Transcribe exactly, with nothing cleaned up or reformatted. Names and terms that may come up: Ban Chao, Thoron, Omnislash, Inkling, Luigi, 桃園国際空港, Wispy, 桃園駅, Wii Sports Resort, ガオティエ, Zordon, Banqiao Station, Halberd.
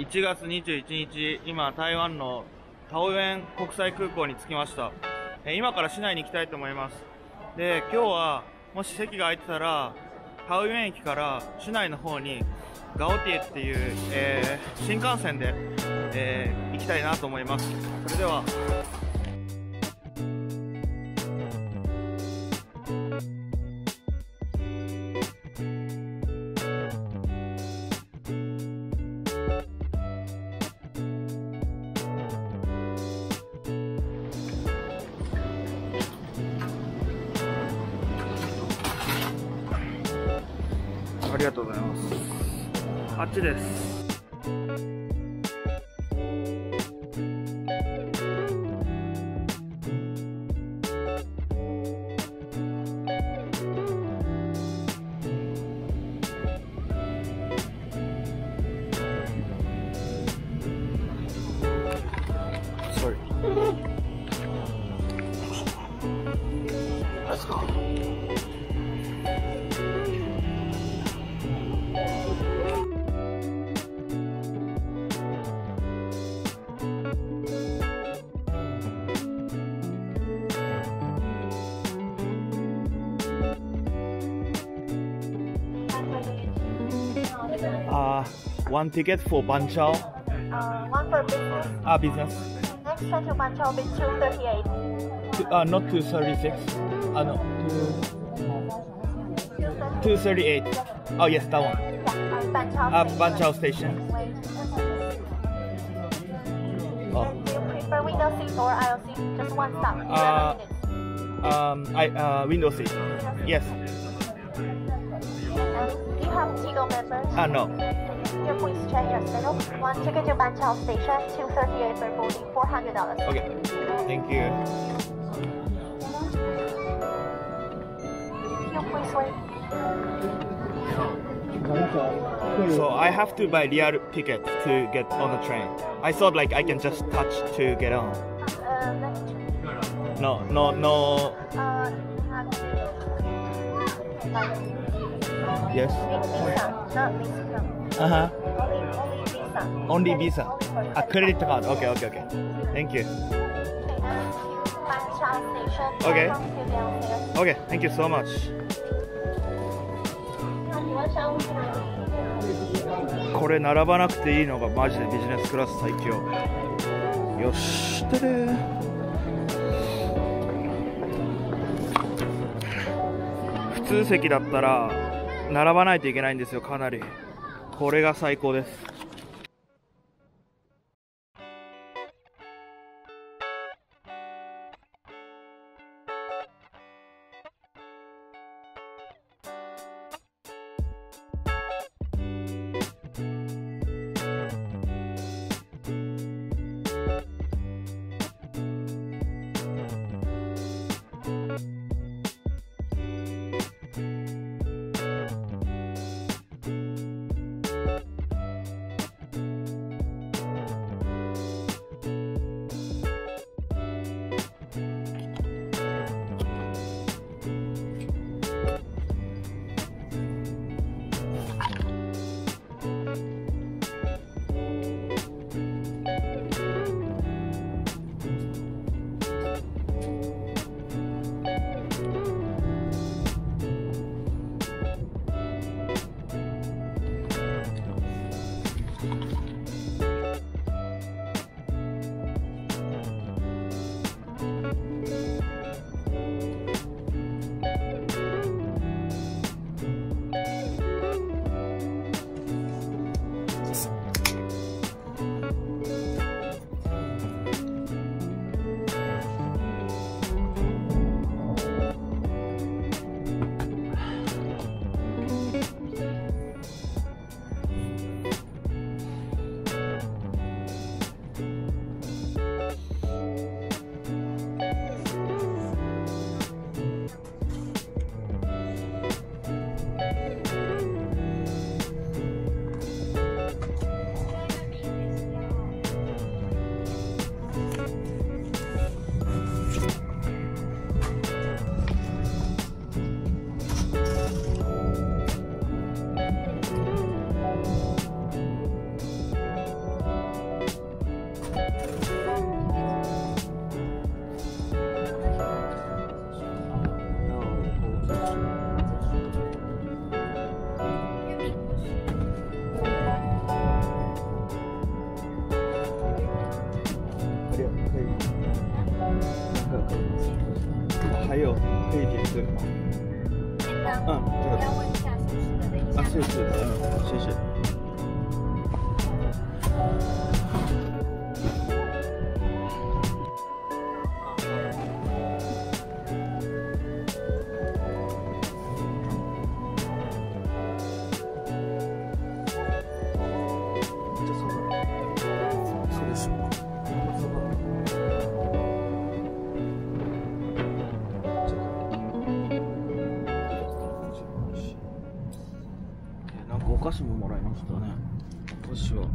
いちがつにじゅういちにち、今台湾の桃園国際空港に着きました。今から市内に行きたいと思います。で、今日はもし席が空いてたら桃園駅から市内の方にガオティエっていう、えー、新幹線で、えー、行きたいなと思います。それでは。 ありがとうございます。あっちです。 Uh, one ticket for Ban Chao. Uh, one for business. Ah, uh, business. Next train to Ban Chao will be two thirty-eight. Uh, not two thirty-six. Ah, uh, no. two thirty-eight. Oh, yes, that one. Ah, uh, Ban Chao Station. Oh. Do you prefer window seat or aisle seat? Just one stop. Uh, um, I, uh, window seat. Yes. Do you have Tigo members? Ah, no. Passenger, please change your schedule. One ticket to Ban Chao Station, two thirty-eight for boarding, four hundred dollars. Okay, thank you. Can you please wait? So I have to buy real tickets to get on the train. I thought like I can just touch to get on. Uh, no, no, no. Uh, Yes. Visa, not Visa. Uh huh. Only, only Visa. Only Visa. Only a credit card. Okay, okay, okay. Thank you. Okay. Okay. Thank you so much.これ並ばなくていいのがマジでビジネスクラス最強。よし、てれ。普通席だったら並ばないといけないんですよ。かなりこれが最高です。お菓子ももらいましたね。お菓子は